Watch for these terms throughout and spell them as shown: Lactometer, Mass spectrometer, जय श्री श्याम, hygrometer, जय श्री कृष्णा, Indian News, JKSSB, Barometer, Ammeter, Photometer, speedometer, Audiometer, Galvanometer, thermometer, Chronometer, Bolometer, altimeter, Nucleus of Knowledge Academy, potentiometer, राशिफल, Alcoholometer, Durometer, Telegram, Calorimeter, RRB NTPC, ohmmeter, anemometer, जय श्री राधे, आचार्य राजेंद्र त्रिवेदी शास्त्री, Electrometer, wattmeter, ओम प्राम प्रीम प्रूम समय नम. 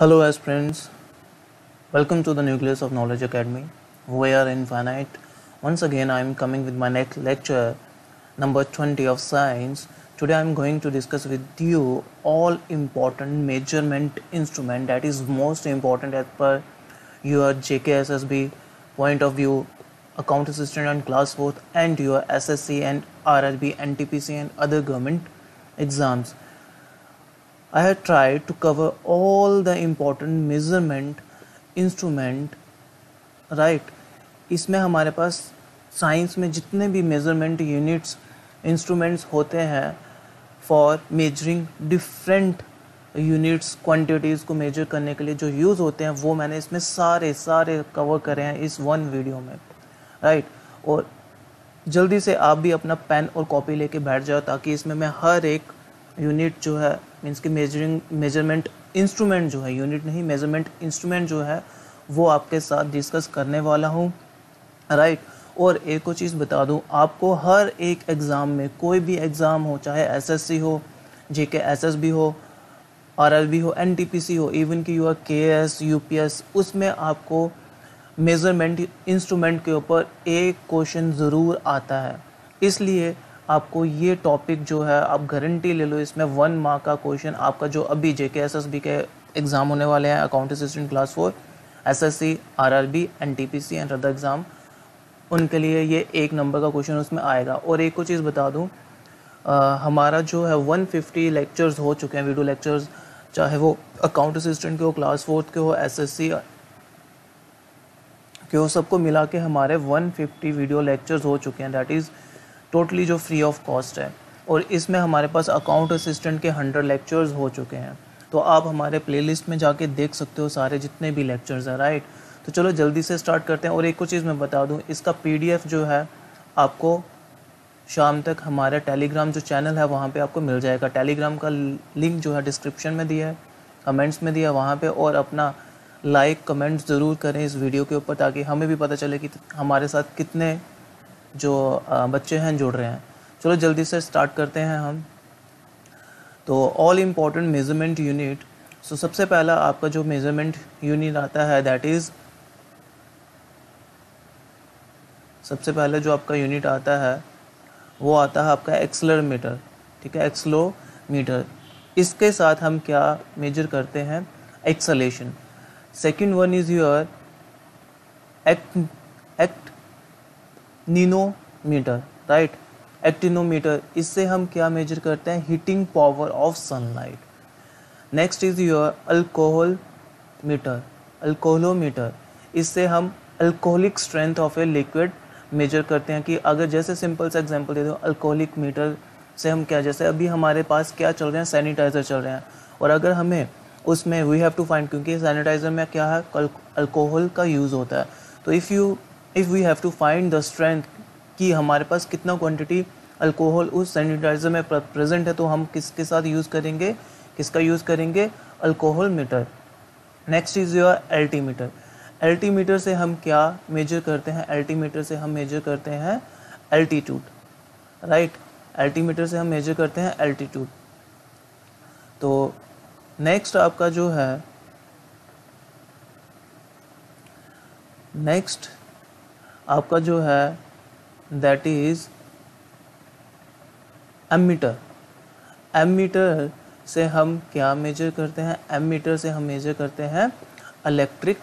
Hello as friends, welcome to the Nucleus of Knowledge Academy. We are infinite. Once again I am coming with my next lecture number 20 of science. Today I am going to discuss with you all important measurement instrument that is most important as per your JKSSB point of view, account assistant and class 4th, and your SSC and RRB NTPC and other government exams. I have tried to cover all the important measurement instrument, right? इसमें हमारे पास science में जितने भी measurement units instruments होते हैं for measuring different units quantities को measure करने के लिए जो यूज़ होते हैं वो मैंने इसमें सारे कवर करे हैं इस वन वीडियो में, right? और जल्दी से आप भी अपना पेन और कॉपी लेके बैठ जाओ ताकि इसमें मैं हर एक यूनिट जो है मीन्स कि मेजरमेंट इंस्ट्रूमेंट जो है, यूनिट नहीं मेजरमेंट इंस्ट्रूमेंट जो है वो आपके साथ डिस्कस करने वाला हूँ, राइट? और एक और चीज़ बता दूँ आपको, हर एक एग्ज़ाम में, कोई भी एग्ज़ाम हो, चाहे एसएससी हो, जेकेएसएसबी हो, आरआरबी हो, एनटीपीसी हो, इवन कि यूर केएस यूपीएस, उसमें आपको मेजरमेंट इंस्ट्रूमेंट के ऊपर एक क्वेश्चन ज़रूर आता है. इसलिए आपको ये टॉपिक जो है आप गारंटी ले लो, इसमें 1 मार्क का क्वेश्चन आपका जो अभी जेकेएसएसबी के एग्ज़ाम होने वाले हैं, account assistant class 4, SSC, RRB, NTPC and other exam, उनके लिए ये 1 नंबर का क्वेश्चन उसमें आएगा. और एक और चीज़ बता दूं, हमारा जो है 150 लेक्चर्स हो चुके हैं, वीडियो लेक्चर्स, चाहे वो अकाउंट असिस्टेंट के हो, क्लास 4 के हो, एसएससी के हो, सबको मिला के हमारे 150 वीडियो लेक्चर्स हो चुके हैं, दैट इज़ टोटली जो फ्री ऑफ कॉस्ट है. और इसमें हमारे पास अकाउंट असिस्टेंट के 100 लेक्चर्स हो चुके हैं, तो आप हमारे प्लेलिस्ट में जाके देख सकते हो सारे जितने भी लेक्चर्स हैं, राइट? तो चलो जल्दी से स्टार्ट करते हैं. और एक और चीज़ मैं बता दूं, इसका पीडीएफ जो है आपको शाम तक हमारे टेलीग्राम जो चैनल है वहाँ पर आपको मिल जाएगा. टेलीग्राम का लिंक जो है डिस्क्रिप्शन में दिया है, कमेंट्स में दिया है वहाँ पर. और अपना लाइक कमेंट्स ज़रूर करें इस वीडियो के ऊपर ताकि हमें भी पता चले कि हमारे साथ कितने जो बच्चे हैं जुड़ रहे हैं. चलो जल्दी से स्टार्ट करते हैं हम. तो all important measurement unit, so सबसे पहला आपका जो मेजरमेंट यूनिट आता है दैट इज़, सबसे पहले जो आपका यूनिट आता है वो आता है आपका एक्सेलरोमीटर, ठीक है, एक्सेलरोमीटर. इसके साथ हम क्या मेजर करते हैं? Acceleration. Second one is your actinometer, right? Actinometer, इससे हम क्या मेजर करते हैं? Heating power of sunlight. Next is your alcoholometer, alcoholometer, इससे हम alcoholic strength of a liquid measure करते हैं. कि अगर जैसे सिंपल सा एग्जांपल दे दो, अल्कोहलिक मीटर से हम क्या, जैसे अभी हमारे पास क्या चल रहे हैं, सैनिटाइज़र चल रहे हैं, और अगर हमें उसमें वी हैव टू फाइंड, क्योंकि सैनिटाइज़र में क्या है, अल्कोहल का यूज़ होता है, तो if we have to find the strength कि हमारे पास कितना क्वांटिटी अल्कोहल उस सैनिटाइज़र में प्रेजेंट है, तो हम किसके साथ यूज़ करेंगे, किसका यूज़ करेंगे? Alcohol meter. Next is your altimeter. Altimeter से हम क्या मेजर करते हैं? अल्टीमीटर से हम मेजर करते हैं एल्टीट्यूड, राइट? अल्टीमीटर से हम मेजर करते हैं एल्टीट्यूड. तो नेक्स्ट आपका जो है, नेक्स्ट आपका जो है दैट इज़ एमीटर. एमीटर से हम क्या मेजर करते हैं? एमीटर से हम मेजर करते हैं इलेक्ट्रिक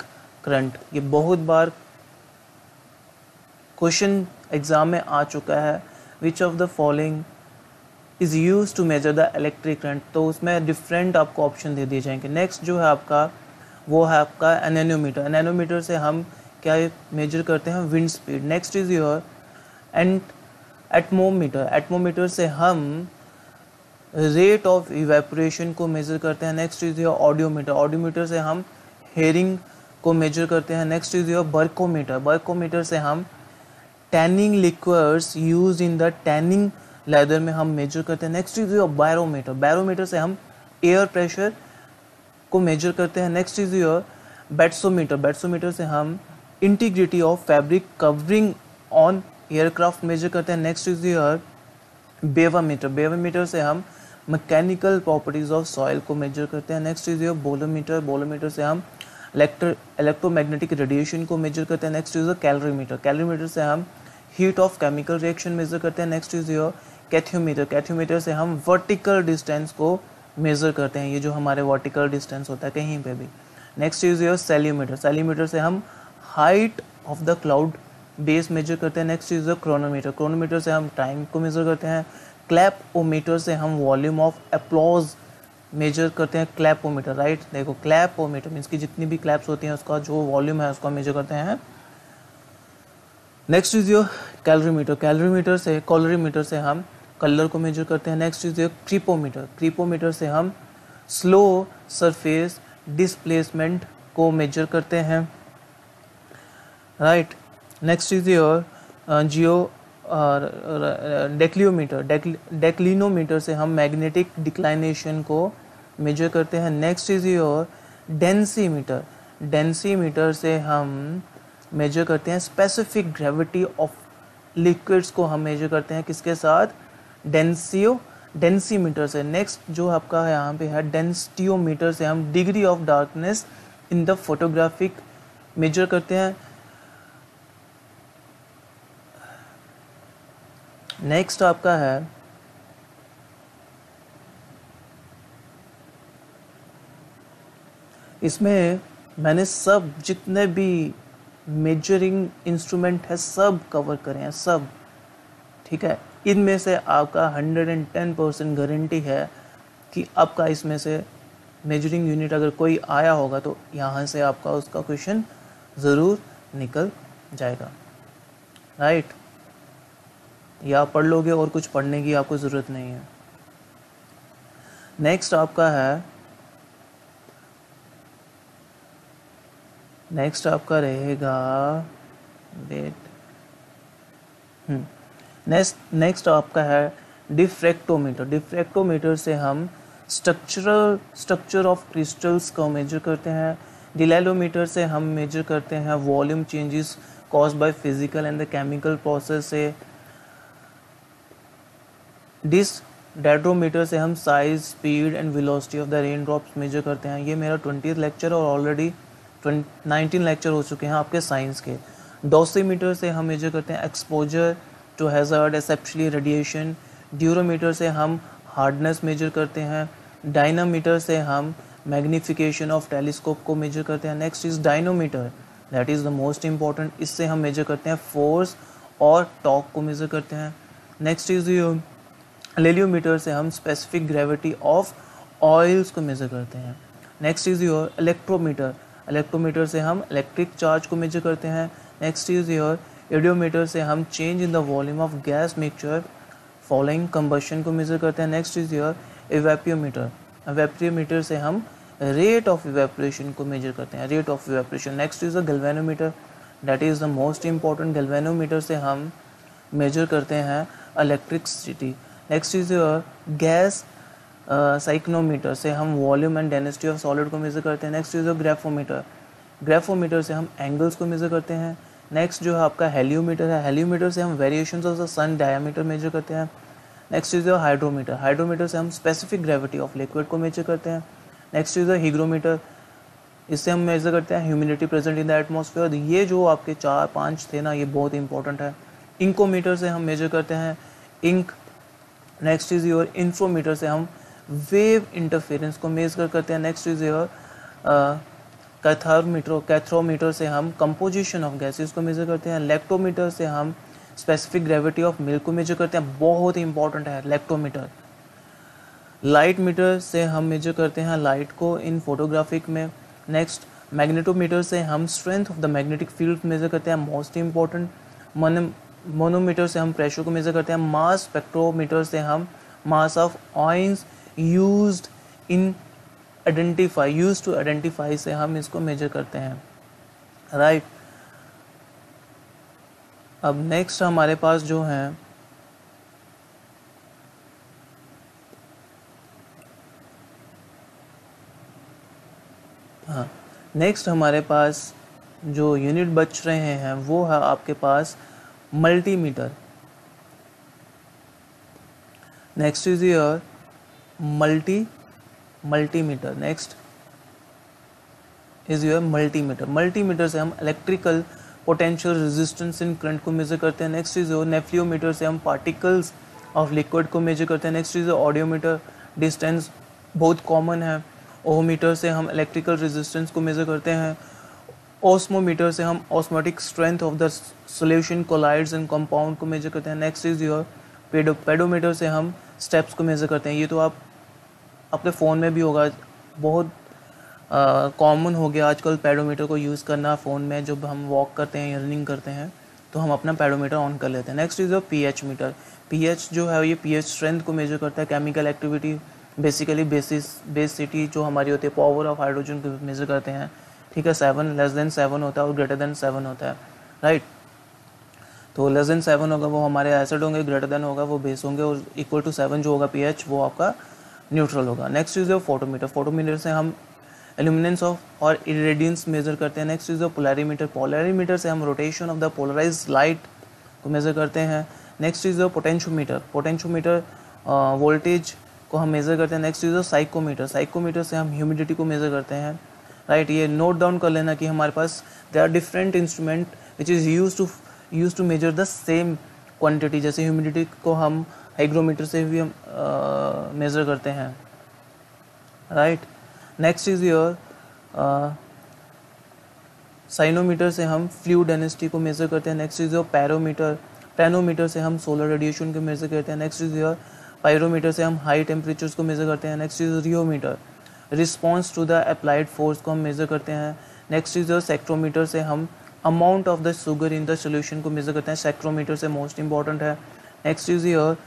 करंट. ये बहुत बार क्वेश्चन एग्ज़ाम में आ चुका है, which of the following is use to measure the electric current, तो उसमें डिफरेंट आपको ऑप्शन दे दिए जाएंगे. नेक्स्ट जो है आपका वो है आपका एनेमोमीटर. एनेमोमीटर से हम क्या मेजर करते हैं? Wind speed. Next is your and atmometer. Atmometer से हम रेट ऑफ इवेपोरेशन को मेजर करते हैं. Next is your audiometer. Audiometer से हम हेयरिंग को मेजर करते हैं. Next is your barkometer. Barkometer से हम tanning liquors use in the tanning leather में हम मेजर करते हैं. Next is your barometer. Barometer से हम एयर प्रेशर को मेजर करते हैं. Next is your बैट्सोमीटर. बैट्सोमीटर से हम integrity of fabric covering on aircraft measure करते हैं. Next is your bevameter. Bevameter से हम मैकेनिकल प्रॉपर्टीज़ ऑफ सॉइल को मेजर करते हैं। Next is your bolometer. Bolometer से हम इलेक्ट्रोमैग्नेटिक रेडिएशन को मेजर करते हैं। Next is your calorimeter. Calorimeter से हम heat of chemical reaction measure करते हैं। Next is your cathetometer. Cathetometer से हम वर्टिकल डिस्टेंस को मेजर करते हैं, ये जो हमारे वर्टिकल डिस्टेंस होता है कहीं पे भी। Next is your ceilometer. Ceilometer से हम height of the cloud base measure करते हैं। Next is your chronometer. Chronometer से हम टाइम को मेजर करते हैं। क्लैपोमीटर से हम वॉल्यूम ऑफ एप्लॉज मेजर करते हैं। क्लैपोमीटर, राइट, देखो क्लैपोमीटर मीन्स की जितनी भी क्लैप्स होती हैं उसका जो वॉल्यूम है उसको मेजर करते हैं। Next is your calorimeter. Calorimeter से कॉलोरीमीटर से हम कलर को मेजर करते हैं। Next is your creepmeter. Creepmeter से हम स्लो सरफेस डिस्प्लेसमेंट को मेजर करते हैं, right. Next is your declinometer. Declinometer से हम मैग्नेटिक डिक्लाइनेशन को मेजर करते हैं। Next is your densimeter. Densimeter से हम मेजर करते हैं स्पेसिफिक ग्रेविटी ऑफ लिक्विड्स को हम मेजर करते हैं, किसके साथ? डेंसीमीटर से। नेक्स्ट जो आपका यहाँ पे है डेंसिटियोमीटर से हम degree of darkness in the photographic measure करते हैं। नेक्स्ट आपका है इसमें मैंने सब जितने भी मेजरिंग इंस्ट्रूमेंट है सब कवर करें हैं, सब ठीक है। इनमें से आपका 110% गारंटी है कि आपका इसमें से मेजरिंग यूनिट अगर कोई आया होगा तो यहाँ से आपका उसका क्वेश्चन ज़रूर निकल जाएगा, राइट। या पढ़ लोगे और कुछ पढ़ने की आपको ज़रूरत नहीं है। नेक्स्ट आपका है, नेक्स्ट आपका रहेगा वेट, नेक्स्ट आपका है डिफ्रैक्टोमीटर। डिफ्रैक्टोमीटर से हम स्ट्रक्चर ऑफ क्रिस्टल्स को मेजर करते हैं। डिलैलोमीटर से हम मेजर करते हैं volume changes cause by physical and the chemical process से। डिस्डेड्रोमीटर से हम size, speed and velocity of the rain drops measure करते हैं। ये मेरा 20th लेक्चर और ऑलरेडी 19 लेक्चर हो चुके हैं आपके साइंस के। डोसीमीटर से हम मेजर करते हैं exposure to hazard, especially radiation. Durometer से हम हार्डनेस मेजर करते हैं। डायनामीटर से हम मैग्नीफिकेशन ऑफ टेलीस्कोप को मेजर करते हैं। Next is dynamometer, that is the most important. इससे हम मेजर करते हैं फोर्स और टॉर्क को मेजर करते हैं। नेक्स्ट इज हेलियोमीटर से हम स्पेसिफिक ग्रेविटी ऑफ ऑयल्स को मेजर करते हैं। Next is your electrometer. Electrometer से हम इलेक्ट्रिक चार्ज को मेजर करते हैं। नेक्स्ट इज योर एडियोमीटर से हम change in the volume of gas mixture following combustion को मेजर करते हैं। Next is your evaporimeter. Evaporimeter से हम रेट ऑफ इवेपोरेशन को मेजर करते हैं, rate of evaporation. Next is the galvanometer, that is the most important. Galvanometer से हम मेजर करते हैं electricity. Next is your gas pycnometer से हम volume and density of solid को मेजर करते हैं। Next is your ग्राफोमीटर। ग्राफोमीटर से हम एंगल्स को मेजर करते हैं। नेक्स्ट जो है आपका हेलियोमीटर है। हेलियोमीटर से हम variations of the sun diameter measure करते हैं। Next is your hydrometer. Hydrometer से हम स्पेसिफिक ग्रेविटी ऑफ लिक्विड को मेजर करते हैं। नेक्स्ट इज योर हिग्रोमीटर, इससे हम मेजर करते हैं humidity present in the atmosphere. ये जो आपके 4-5 थे ना, ये बहुत इंपॉर्टेंट है। इंकोमीटर से हम मेजर करते हैं ink. Next is your interferometer से हम वेव इंटरफेरेंस को मेजर करते हैं। नेक्स्ट इज योर कैथ्रोमीटर से हम कंपोजिशन ऑफ गैसेस को मेजर करते हैं। लैक्टोमीटर से हम स्पेसिफिक ग्रेविटी ऑफ मिल्क को मेजर करते हैं, बहुत इंपॉर्टेंट है लैक्टोमीटर। लाइट मीटर से हम मेजर करते हैं लाइट को इन फोटोग्राफिक में। नेक्स्ट मैग्नेटोमीटर से हम strength of the magnetic field measure करते हैं, मोस्ट इम्पॉर्टेंट। मोनोमीटर से हम प्रेशर को मेजर करते हैं। मास स्पेक्ट्रोमीटर से हम mass of ions use to identify से हम इसको मेजर करते हैं, राइट। अब नेक्स्ट हमारे पास जो है नेक्स्ट हमारे पास जो यूनिट बच रहे हैं वो है आपके पास multimeter. Next is your multimeter. Next is your multimeter. Multimeter से हम electrical potential resistance in current को मेजर करते हैं। नेक्स्ट इज योर नेफ्लियोमीटर, से हम पार्टिकल्स ऑफ लिक्विड को मेजर करते हैं। नेक्स्ट इज ऑडियोमीटर, डिस्टेंस बहुत कॉमन है। ओहमीटर से हम इलेक्ट्रिकल रेजिस्टेंस को मेजर करते हैं। ऑस्मोमीटर से हम osmotic strength of the solution, colloids and compound को मेजर करते हैं। नेक्स्ट इज योर पेडोमीटर, से हम स्टेप्स को मेजर करते हैं। ये तो आप अपने फ़ोन में भी होगा, बहुत कॉमन हो गया आजकल पेडोमीटर को यूज़ करना फ़ोन में। जब हम वॉक करते हैं, रनिंग करते हैं, तो हम अपना पेडोमीटर ऑन कर लेते हैं। Next is your pH meter. PH जो है ये पीएच स्ट्रेंथ को मेजर करता है। केमिकल एक्टिविटी, बेसिकली बेसिसिटी जो हमारी होती है, पावर ऑफ हाइड्रोजन को मेजर करते हैं। ठीक है, 7 लेस देन 7 होता है और ग्रेटर देन 7 होता है, राइट। तो लेस देन 7 होगा वो हमारे एसिड होंगे, ग्रेटर देन होगा वो बेस होंगे, और इक्वल टू 7 जो होगा पीएच वो आपका न्यूट्रल होगा। Next is your photometer. Photometer से हम एल्यूमिनेंस ऑफ और इरेडियंस मेजर करते हैं। Next is your polarimeter. Polarimeter से हम rotation of the polarise light को मेजर करते हैं। Next is your potentiometer. Potentiometer voltage को हम मेजर करते हैं। Next is your psychrometer. Psychrometer से हम ह्यूमिडिटी को मेजर करते हैं, राइट। ये नोट डाउन कर लेना कि हमारे पास they are different instrument which is use to measure the same quantity. जैसे ह्यूमिडिटी को हम हाइग्रोमीटर से भी हम मेजर करते हैं, right. Next is your pycnometer, से हम फ्लूइड डेंसिटी को मेजर करते हैं। Next is your pyrometer. Pyranometer से हम सोलर रेडिएशन को मेजर करते हैं। नेक्स्ट इज योर पायरोमीटर, से हम हाई टेम्परेचर्स को मेजर करते हैं। Next is rheometer, response to the applied force को हम मेजर करते हैं। नेक्स्ट इज योर सैक्ट्रोमीटर, से हम amount of the sugar in the solution को मेजर करते हैं। सैक्ट्रोमीटर से मोस्ट इंपॉर्टेंट है। नेक्स्ट इज योर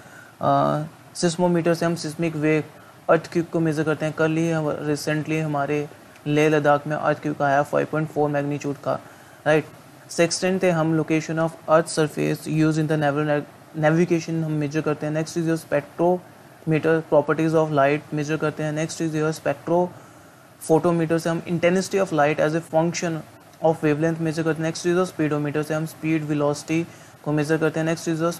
सिस्मोमीटर, से हम सिस्मिक वेव, अर्थक्वेक को मेजर करते हैं। कल ही रिसेंटली हमारे लेह लद्दाख में अर्थक्वेक आया 5.4 मैग्नीट्यूड का, राइट। सेक्सटेंट से हम location of earth surface use in the navigation हम मेजर करते हैं। Next is your spectrometer, properties of light measure करते हैं। Next is your spectrophotometer, से हम intensity of light as a function of wavelength measure करते हैं। Next is your speedometer, से हम स्पीड वेलोसिटी को मेजर करते हैं। नेक्स्ट इज योर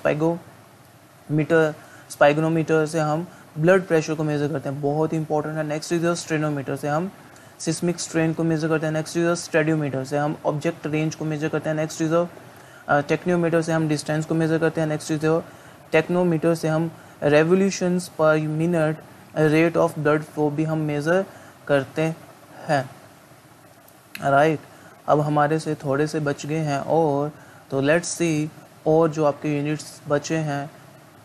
स्पाइगोमीटर, से हम ब्लड प्रेशर को मेजर करते हैं, बहुत इंपॉर्टेंट है। नेक्स्ट इज योर स्ट्रेनोमीटर, से हम सिस्मिक स्ट्रेन को मेजर करते हैं। नेक्स्ट इज योर स्टेडियोमीटर, से हम ऑब्जेक्ट रेंज को मेजर करते हैं। नेक्स्ट इज योर टेक्नोमीटर, से हम डिस्टेंस को मेजर करते हैं। नेक्स्ट इज योर टेक्नोमीटर, से हम revolutions per minute, rate of blood flow भी हम मेजर करते हैं, राइट। अब हमारे से थोड़े से बच गए हैं, और तो लेट्स सी और जो आपके यूनिट्स बचे हैं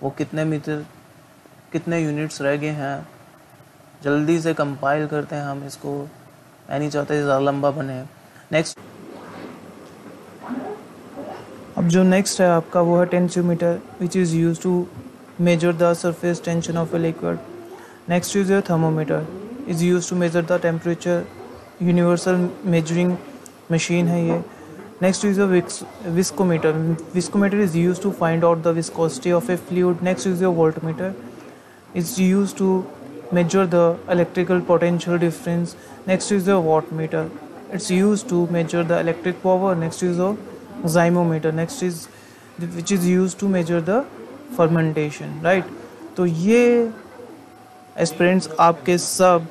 वो कितने यूनिट्स रह गए हैं। जल्दी से कंपाइल करते हैं हम इसको, मैं नहीं चाहता ज़्यादा लंबा बने। नेक्स्ट अब जो नेक्स्ट है आपका वो है tensiometer, which is use to measure the surface tension of a liquid. Next is your thermometer, is use to measure the temperature, universal measuring machine है ये। Next is your viscometer. Viscometer is use to find out the viscosity of a fluid. Next is your voltmeter, it's use to measure the electrical potential difference. Next is your wattmeter, it's use to measure the electric power. Next is your zymometer, next is which is use to measure the fermentation, right. तो ये aspirants आपके सब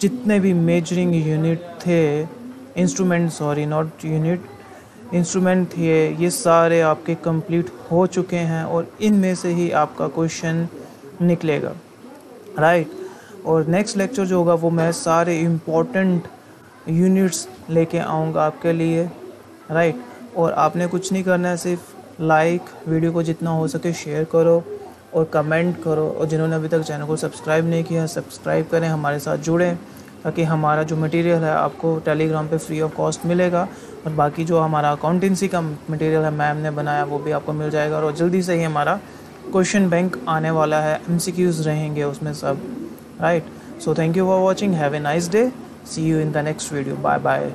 जितने भी measuring unit थे, instrument, sorry not unit, instrument थे, ये सारे आपके कंप्लीट हो चुके हैं और इनमें से ही आपका क्वेश्चन निकलेगा, राइट। और नेक्स्ट लेक्चर जो होगा वो मैं सारे इम्पोर्टेंट यूनिट्स लेके आऊँगा आपके लिए, राइट। और आपने कुछ नहीं करना है, सिर्फ लाइक वीडियो को जितना हो सके शेयर करो और कमेंट करो, और जिन्होंने अभी तक चैनल को सब्सक्राइब नहीं किया सब्सक्राइब करें, हमारे साथ जुड़ें, ताकि हमारा जो मटेरियल है आपको टेलीग्राम पे फ्री ऑफ कॉस्ट मिलेगा, और बाकी जो हमारा अकाउंटेंसी का मटेरियल है मैम ने बनाया वो भी आपको मिल जाएगा। और जल्दी से ही हमारा क्वेश्चन बैंक आने वाला है, MCQs रहेंगे उसमें सब, Right, so thank you for watching. Have a nice day. See you in the next video. Bye bye.